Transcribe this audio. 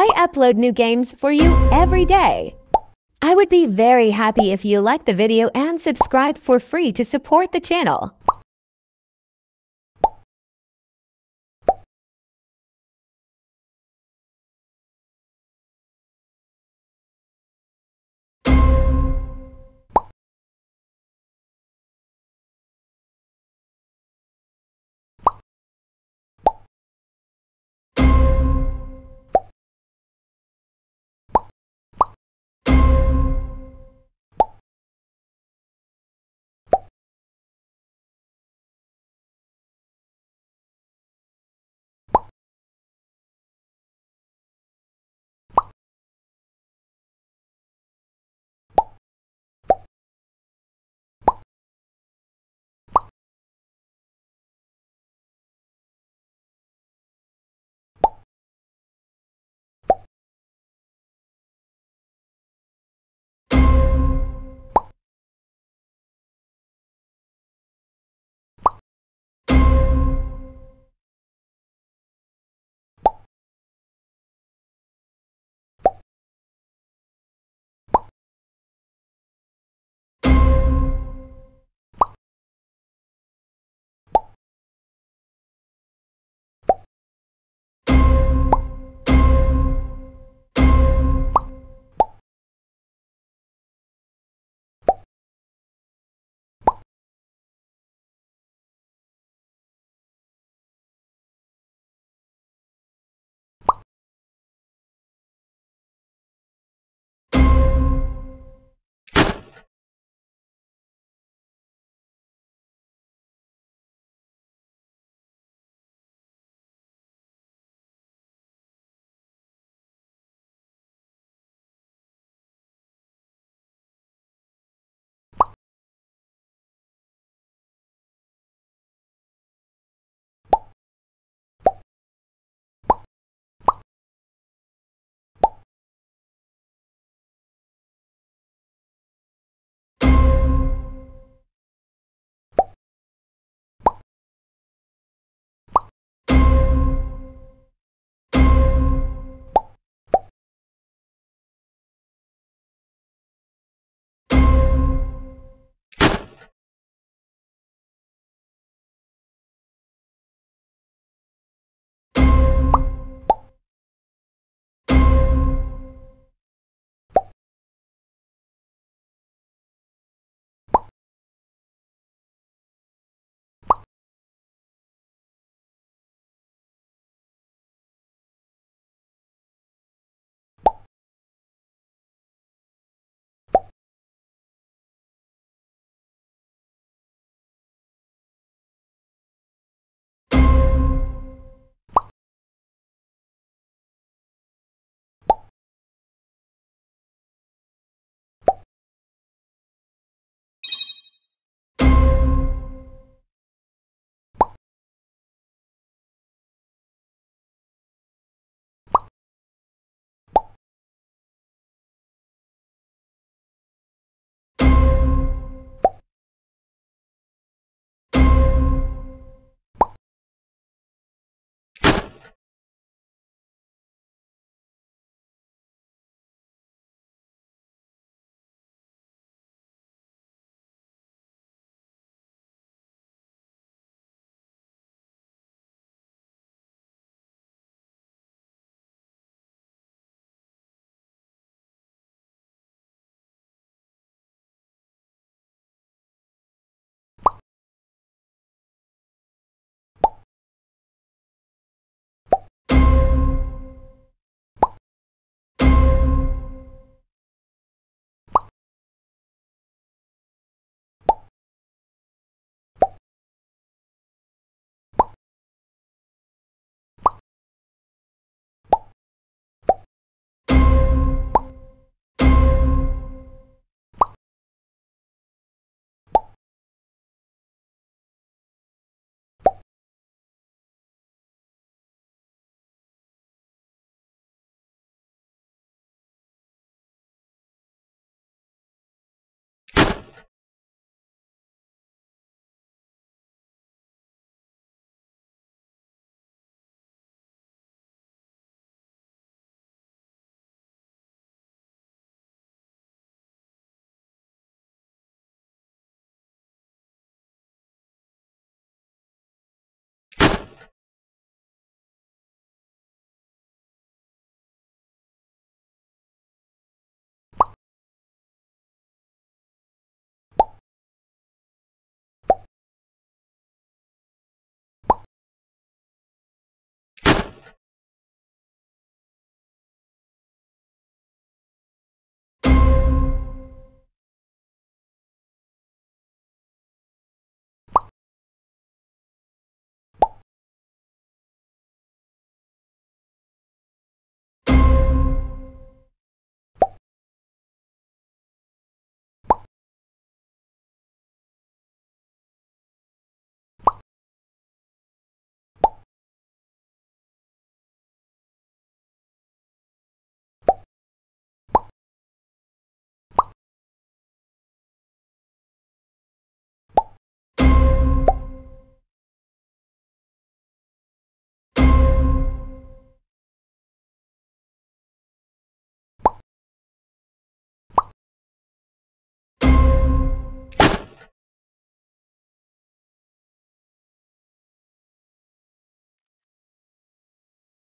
I upload new games for you every day. I would be very happy if you like the video and subscribe for free to support the channel.